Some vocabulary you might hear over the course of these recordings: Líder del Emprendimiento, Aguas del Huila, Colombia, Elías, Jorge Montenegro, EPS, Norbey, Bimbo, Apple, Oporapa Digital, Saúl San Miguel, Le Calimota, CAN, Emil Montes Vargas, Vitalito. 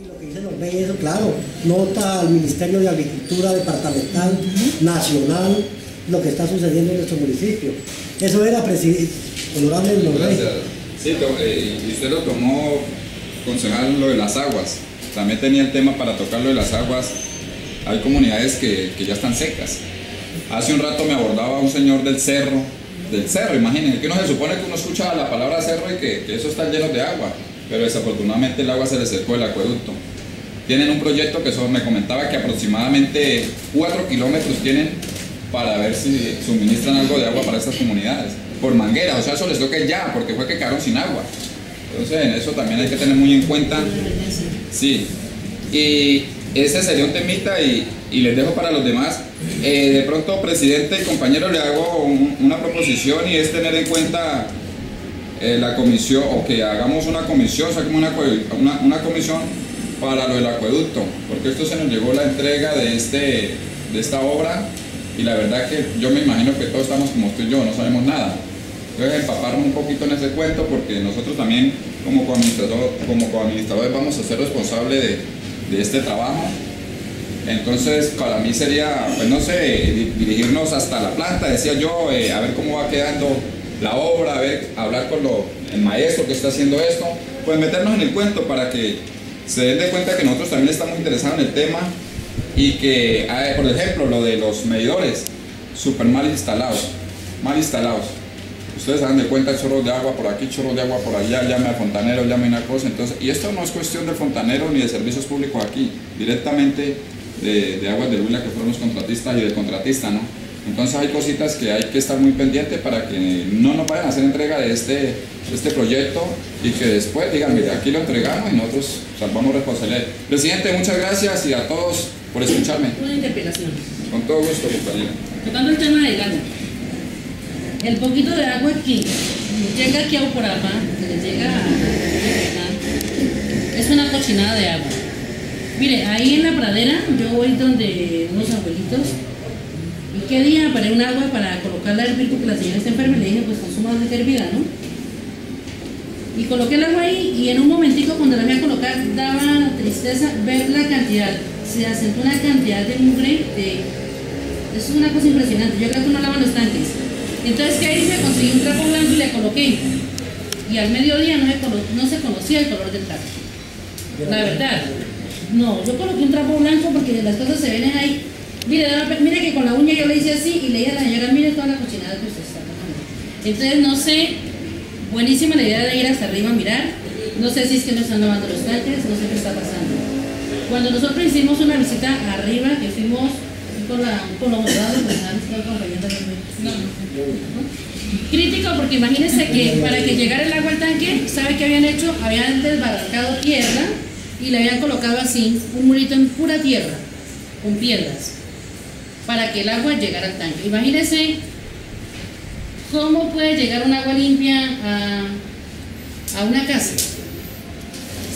Y lo que dice Norbey, eso claro, nota al Ministerio de Agricultura Departamental, Nacional, lo que está sucediendo en nuestro municipio. Eso era, presidente, honorable Norbey. Sí, y usted lo tomó, concejal, lo de las aguas. También tenía el tema para tocar lo de las aguas. Hay comunidades que ya están secas. Hace un rato me abordaba un señor del cerro, imagínense, que no se supone que uno escucha la palabra cerro y que eso está lleno de agua, pero desafortunadamente el agua se le secó el acueducto. Tienen un proyecto que me comentaba que aproximadamente 4 kilómetros tienen para ver si suministran algo de agua para estas comunidades, por manguera, o sea, eso les toca ya, porque fue que quedaron sin agua. Entonces, en eso también hay que tener muy en cuenta. Sí, y ese sería un temita y les dejo para los demás. De pronto, presidente y compañero, le hago una proposición, y es tener en cuenta la comisión, o que hagamos una comisión, saquemos una comisión para lo del acueducto, porque esto se nos llegó la entrega de esta obra, y la verdad que yo me imagino que todos estamos como tú y yo, no sabemos nada. Entonces, empaparnos un poquito en ese cuento, porque nosotros también como coadministradores vamos a ser responsables de este trabajo. Entonces, para mí sería, pues no sé, dirigirnos hasta la planta, decía yo, a ver cómo va quedando la obra, a ver, hablar con el maestro que está haciendo esto, pues meternos en el cuento para que se den de cuenta que nosotros también estamos interesados en el tema, y que, por ejemplo, lo de los medidores, súper mal instalados. Ustedes se dan de cuenta, chorros de agua por aquí, chorros de agua por allá, llame al fontanero, llame a una cosa. Entonces, y esto no es cuestión de fontanero ni de servicios públicos aquí, directamente de Aguas del Huila, que fueron los contratistas, y de contratista, ¿no? Entonces hay cositas que hay que estar muy pendiente para que no nos vayan a hacer entrega de este proyecto, y que después digan, mira, aquí lo entregamos y nosotros salvamos responsabilidad. Presidente, muchas gracias, y a todos por escucharme. Una interpelación. Con todo gusto, compañero. Tocando el tema del agua, el poquito de agua que llega aquí a Oporapa, que llega a... es una cochinada de agua. Mire, ahí en la pradera, yo voy donde unos abuelitos, y qué día paré un agua para colocarla al hervir, porque la señora está enferma, y le dije, pues consuma donde esté hervida, ¿no? Y coloqué el agua ahí, y en un momentico cuando la voy a colocar, daba tristeza ver la cantidad, se asentó una cantidad de mugre, eso es una cosa impresionante, yo creo que no lavan los tanques. Entonces, ¿qué hice? Conseguí un trapo blanco y le coloqué, y al mediodía no se conocía el color del trapo, la verdad. No, yo coloqué un trapo blanco porque las cosas se ven ahí. Mire que con la uña yo le hice así, y le dije a la señora, mire toda la cochinada que usted está tomando. Entonces, no sé, buenísima la idea de ir hasta arriba a mirar. No sé si es que no están lavando los tanques, no sé qué está pasando. Cuando nosotros hicimos una visita arriba, que fuimos con los moradores, crítico, porque imagínense que para que llegara el agua al tanque, ¿sabe qué habían hecho? Habían desbarrancado tierra, y le habían colocado así un murito en pura tierra con piedras para que el agua llegara al tanque. Imagínense cómo puede llegar un agua limpia a una casa.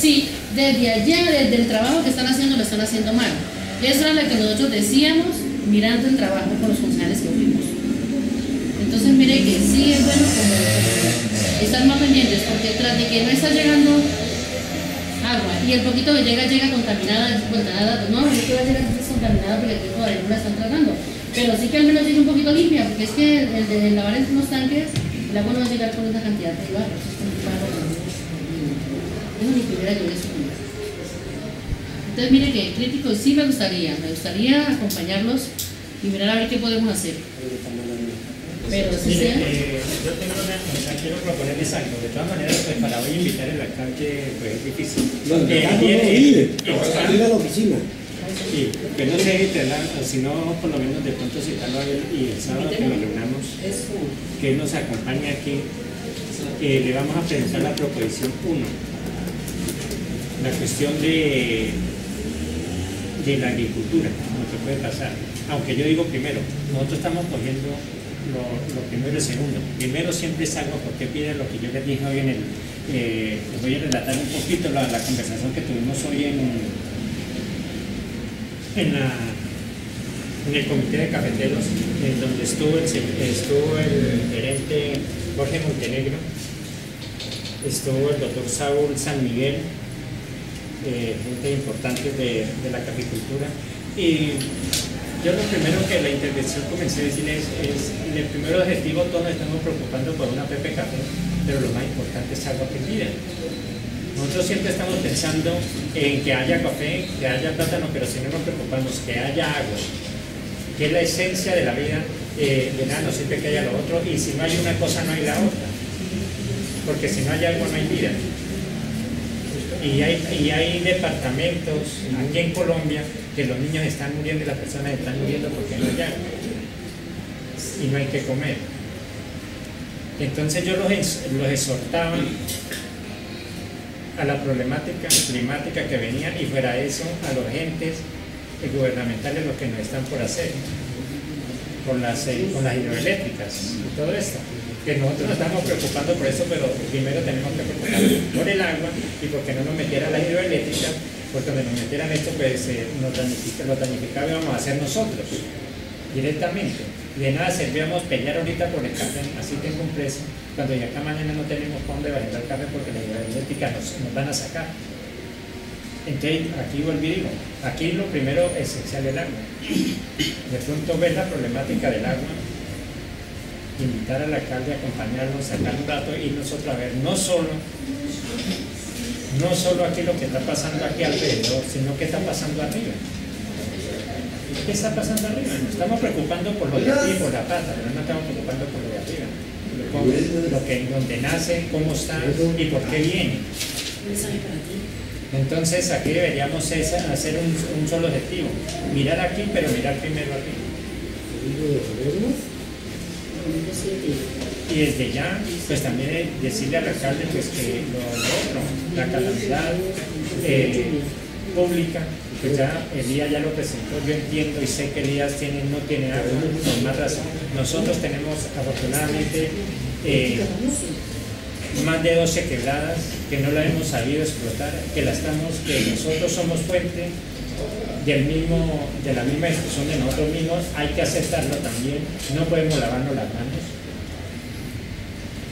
Sí, desde allá, desde el trabajo que están haciendo, lo están haciendo mal. Eso era lo que nosotros decíamos mirando el trabajo con los funcionarios que fuimos. Entonces mire que sí es bueno como estar más pendientes, porque tras de que no está llegando agua, y el poquito que llega contaminada, no, no es que va a llegar contaminada porque todavía no la están tratando, pero sí que al menos llegue un poquito limpia, porque es que el lavar en los tanques, el agua no va a llegar con esa cantidad de barro, eso es ni que hubiera llovido eso. Entonces mire que crítico, sí me gustaría acompañarlos y mirar a ver qué podemos hacer. Pero sí, mire, quiero proponerles algo. De todas maneras, pues, para hoy invitar el alcalde, pues es difícil. Ir a la oficina. Sí, que no sea literal, sino por lo menos de pronto citarlo hoy, y el sábado que nos reunamos, que nos acompañe aquí, le vamos a presentar la proposición 1. La cuestión de la agricultura, lo que puede pasar. Aunque yo digo primero, nosotros estamos cogiendo lo primero y lo segundo. Primero siempre es algo, porque pide lo que yo les dije hoy en les voy a relatar un poquito la conversación que tuvimos hoy en el comité de cafeteros, en donde estuvo el gerente Jorge Montenegro, estuvo el doctor Saúl San Miguel, gente importante de la caficultura. Y yo lo primero que la intervención comencé a decirles es, en el primer objetivo todos nos estamos preocupando por una pepe café, pero lo más importante es agua perdida. Nosotros siempre estamos pensando en que haya café, que haya plátano, pero si no nos preocupamos que haya agua, que es la esencia de la vida, de nada nos sirve que haya lo otro, y si no hay una cosa no hay la otra, porque si no hay agua no hay vida. Y hay departamentos aquí en Colombia que los niños están muriendo y las personas están muriendo porque no hay agua y no hay que comer. Entonces yo los exhortaba a la problemática climática que venía, y fuera eso a los entes gubernamentales, los que nos están por hacer con las hidroeléctricas y todo esto, que nosotros nos estamos preocupando por eso, pero primero tenemos que preocuparnos por el agua, y porque no nos metieran las hidroeléctricas, porque donde nos metieran esto pues nos dañificaba, íbamos a hacer nosotros directamente. De nada servíamos pelear ahorita por el café, así tengo un precio, cuando ya acá mañana no tenemos para dónde bajar el café porque las hidroeléctricas nos van a sacar. Entonces aquí volvimos, aquí lo primero esencial es el agua. De pronto ver la problemática del agua, invitar al alcalde a acompañarnos, sacar un rato y nosotros a ver, no solo aquí lo que está pasando aquí alrededor, sino que está pasando arriba. ¿Qué está pasando arriba? Nos estamos preocupando por lo de aquí, por la pata, pero no estamos preocupando por lo de arriba. Donde nace, cómo está y por qué viene. Entonces aquí deberíamos hacer un solo objetivo, mirar aquí, pero mirar primero arriba. Y desde ya, pues también decirle al alcalde pues, que lo otro, la calamidad pública, pues ya Elías ya lo presentó, yo entiendo y sé que Elías no tiene agua, por más razón. Nosotros tenemos afortunadamente más de 12 quebradas que no la hemos sabido explotar, que nosotros somos fuente de la misma discusión de nosotros mismos, hay que aceptarlo también, no podemos lavarnos las manos,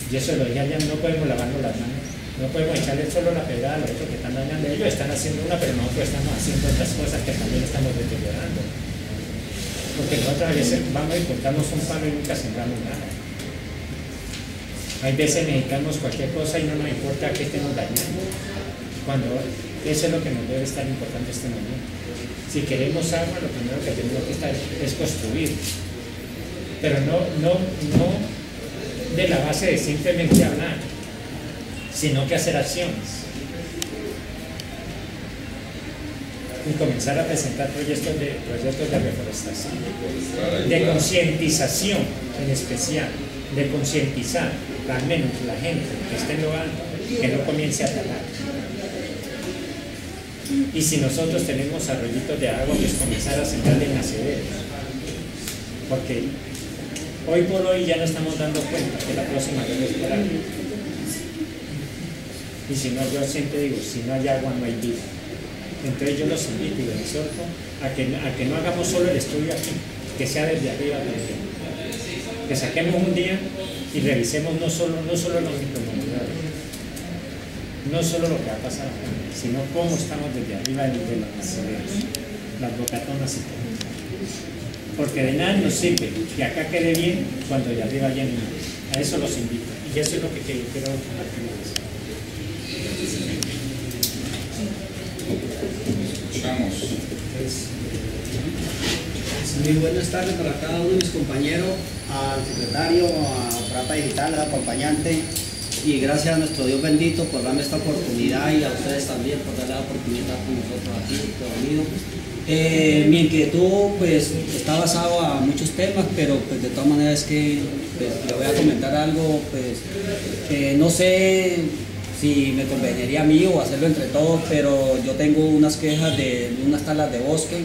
y eso lo dije allá, no podemos lavarnos las manos, no podemos echarle solo la pedrada a los otros que están dañando, ellos están haciendo una, pero nosotros estamos haciendo otras cosas que también estamos deteriorando, porque nosotros a veces vamos y cortamos un palo y nunca sembramos nada. Hay veces necesitamos cualquier cosa y no nos importa que estemos dañando, cuando eso es lo que nos debe estar importante este momento. Si queremos agua, lo primero que tenemos que estar es construir, pero no de la base de simplemente hablar, sino que hacer acciones y comenzar a presentar proyectos de reforestación, de concientización en especial, de concientizar al menos la gente que esté en lo alto, que no comience a talar. Y si nosotros tenemos arroyitos de agua, pues comenzar a sembrar en nacederos, porque hoy por hoy ya no estamos dando cuenta que la próxima vez es por agua. Y si no, yo siempre digo, si no hay agua no hay vida. Entonces yo los invito y los exhorto a que no hagamos solo el estudio aquí, que sea desde arriba, que saquemos un día y revisemos no solo los micromodulares, no solo lo que ha pasado, sino cómo estamos desde arriba de los nacederos, las bocatonas y todo. Porque de nada nos sirve que acá quede bien cuando de arriba ya no. A eso los invito. Y eso es lo que quiero compartirles. Muy buenas tardes para cada uno de mis compañeros, al secretario, a Oporapa Digital, al acompañante. Y gracias a nuestro Dios bendito por darme esta oportunidad y a ustedes también por darle la oportunidad con nosotros aquí, reunidos. Mi inquietud pues está basada a muchos temas, pero pues de todas maneras es que pues, le voy a comentar algo, pues no sé si me conveniría a mí o hacerlo entre todos, pero yo tengo unas quejas de unas talas de bosque.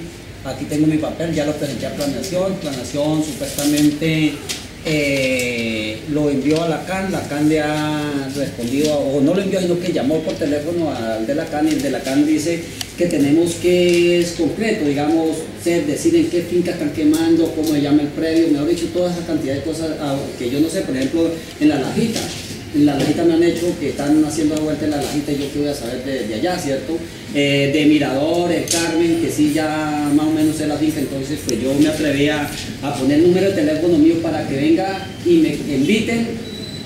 Aquí tengo mi papel, ya lo presenté a planación supuestamente. Lo envió a la CAN le ha respondido, o no lo envió, sino que llamó por teléfono al de la CAN, y el de la CAN dice que tenemos que es concreto, digamos, decir en qué finca están quemando, cómo se llama el predio, mejor dicho, toda esa cantidad de cosas que yo no sé, por ejemplo, en la Lajita. las lajitas me han hecho que están haciendo de vuelta en las lajitas, yo que voy a saber de allá, ¿cierto? De Miradores, Carmen, que sí ya más o menos se la dice, entonces pues yo me atreví a poner el número de teléfono mío para que venga y me inviten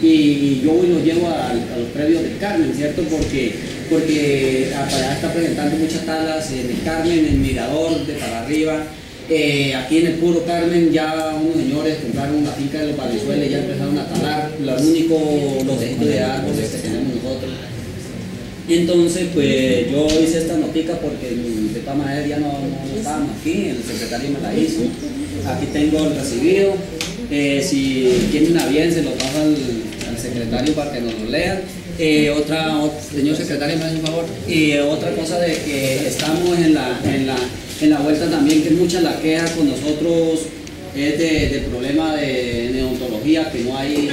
y yo lo llevo a los previos del Carmen, ¿cierto? Porque para está presentando muchas tablas en el Carmen, en el Mirador, de para arriba. Aquí en el puro Carmen ya unos señores compraron la finca de los Valenzuelas y ya empezaron a talar los únicos los de árboles que tenemos nosotros. Entonces pues yo hice esta notica porque el de Pamaer ya no estábamos aquí, el secretario me la hizo. Aquí tengo el recibido, si tienen a bien se lo paso al secretario para que nos lo lean. Señor secretario, me hace un favor. Y otra cosa de que estamos en la vuelta también, que muchas la queja con nosotros es de problema de neodontología, que no hay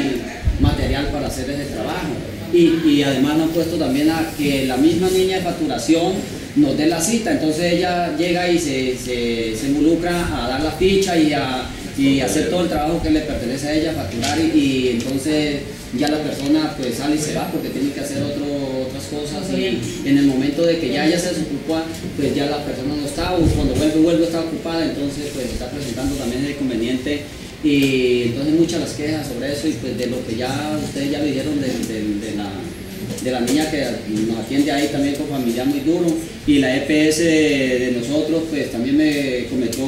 material para hacer ese trabajo. Y además nos han puesto también a que la misma niña de facturación nos dé la cita, entonces ella llega y se involucra a dar la ficha y hacer todo el trabajo que le pertenece a ella, facturar, y entonces ya la persona pues sale y se va porque tiene que hacer otras cosas, y en el momento de que ya ella se desocupa, pues ya la persona no está, o cuando vuelve está ocupada, entonces pues está presentando también el inconveniente, y entonces muchas las quejas sobre eso, y pues de lo que ya ustedes ya lo dijeron de la niña que nos atiende ahí también con familia muy duro, y la EPS de nosotros pues también me comentó,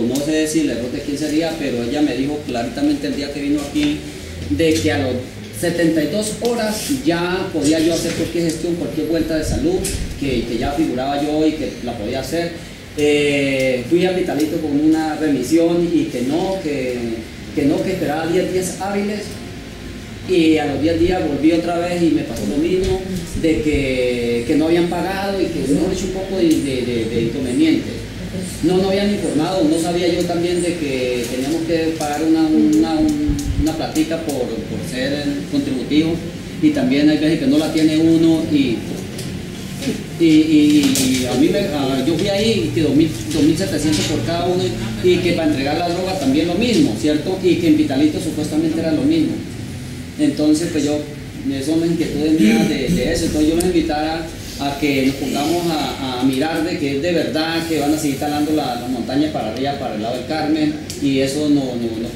no sé si el error de quién sería, pero ella me dijo claramente el día que vino aquí de que a los 72 horas ya podía yo hacer cualquier gestión, cualquier vuelta de salud que ya figuraba yo y que la podía hacer. Fui a Vitalito con una remisión y que esperaba 10 días hábiles, y a los 10 días volví otra vez y me pasó lo mismo, de que no habían pagado y que hemos hecho un poco de inconveniente. No habían informado, no sabía yo también de que teníamos que pagar una platica por ser contributivo, y también hay veces que no la tiene uno, y a mí yo fui ahí que 2.700 por cada uno, y que para entregar la droga también lo mismo, ¿cierto? Y que en Vitalito supuestamente era lo mismo. Entonces pues yo, eso me inquietudes mías de eso, entonces yo les invitara a que nos pongamos a mirar de que es de verdad que van a seguir talando las montañas para arriba, para el lado del Carmen, y eso nos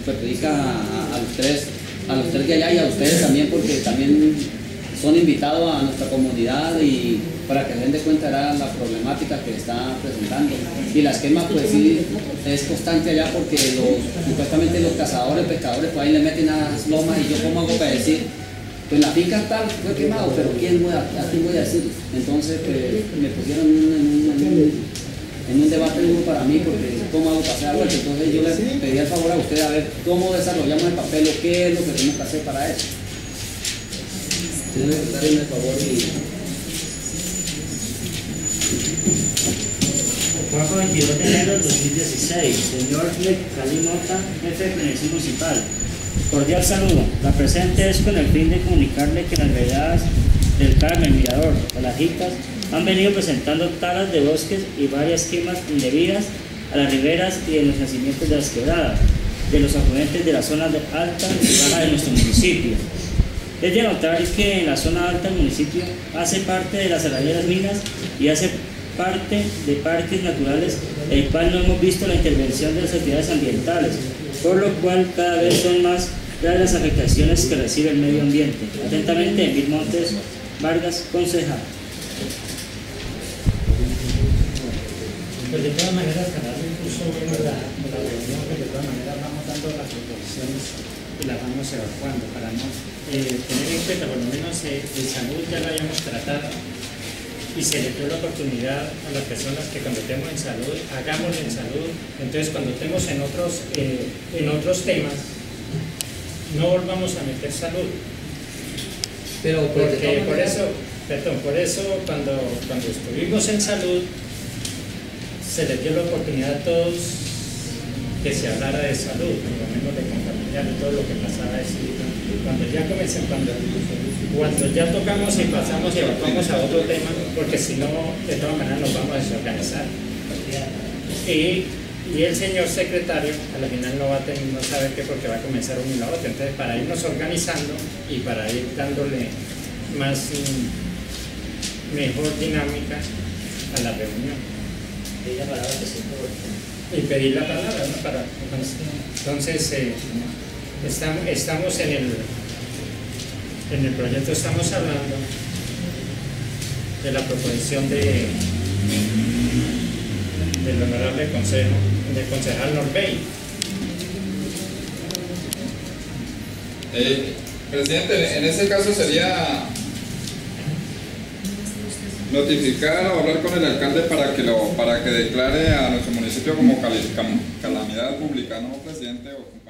perjudica a los tres de allá y a ustedes también, porque también son invitados a nuestra comunidad y para que se den de cuenta era la problemática que está presentando. Y la esquema pues sí es constante allá, porque supuestamente los cazadores, pescadores pues ahí le meten a las lomas, y yo como hago para decir, pues la finca tal fue quemado, pero ¿a quién voy a decir? Entonces pues, me pusieron en un debate duro para mí, porque cómo hago para hacer algo. Entonces yo les pedí el favor a ustedes a ver cómo desarrollamos el papel, o qué es lo que tenemos que hacer para eso. Tienen que darme el favor y... Juan 22 de enero de 2016, señor Le Calimota, jefe de Planeación Municipal. Cordial saludo. La presente es con el fin de comunicarle que las veredas del Carmen, Mirador, Lajitas, han venido presentando talas de bosques y varias quemas indebidas a las riberas y en los nacimientos de las quebradas, de los afluentes de la zona alta y baja de nuestro municipio. Es de notar que en la zona alta del municipio hace parte de las Arroyas Minas y hace parte de parques naturales, el cual no hemos visto la intervención de las actividades ambientales, por lo cual cada vez son más graves las afectaciones que recibe el medio ambiente. Atentamente, Emil Montes Vargas, concejal. Pues de todas maneras, incluso vemos la reunión, que de todas maneras vamos dando las proposiciones y las vamos evacuando para no tener en cuenta, por lo menos de salud ya la hayamos tratado, y se le dio la oportunidad a las personas que cuando estemos en salud, hagámoslo en salud. Entonces cuando estemos en otros temas, no volvamos a meter salud. Pero porque por eso cuando estuvimos en salud, se le dio la oportunidad a todos que se hablara de salud, por lo menos de contaminar y todo lo que pasaba así. Cuando ya tocamos y pasamos y evacuamos a otro tema, porque si no, de todas maneras nos vamos a desorganizar. Y y el señor secretario a la final no va a tener, no sabe qué, porque va a comenzar un y la otra. Entonces, para irnos organizando y para ir dándole más mejor dinámica a la reunión. Pedir la palabra, y pedir la palabra, ¿no? Para, entonces estamos en el proyecto, estamos hablando de la proposición del honorable consejo, del concejal Norbey. Presidente, en ese caso sería notificar o hablar con el alcalde para que declare a nuestro municipio como calamidad pública, ¿no, presidente?